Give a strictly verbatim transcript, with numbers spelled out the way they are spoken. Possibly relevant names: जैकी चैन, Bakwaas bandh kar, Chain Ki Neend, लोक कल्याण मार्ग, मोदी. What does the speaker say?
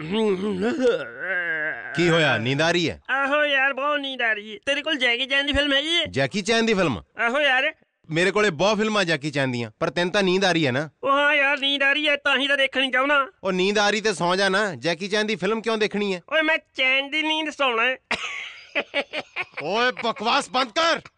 की होया नींद आ रही है? आहो यार बहुत नींद आ रही है। तेरे को जैकी चैन की फिल्म है ये? जैकी चैन की फिल्म? आहो यार मेरे को बहुत फिल्मां जैकी चैन दी पर तेन तो नींद आ रही है ना? हाँ यार नींद आ रही है तां ही तो देखनी चाहना। और नींद आ रही तो सौ जाना, जैकी चैन की फिल्म क्यों देखनी है? ओए मैं चैन की नींद सौना है। ओए बकवास बंद कर।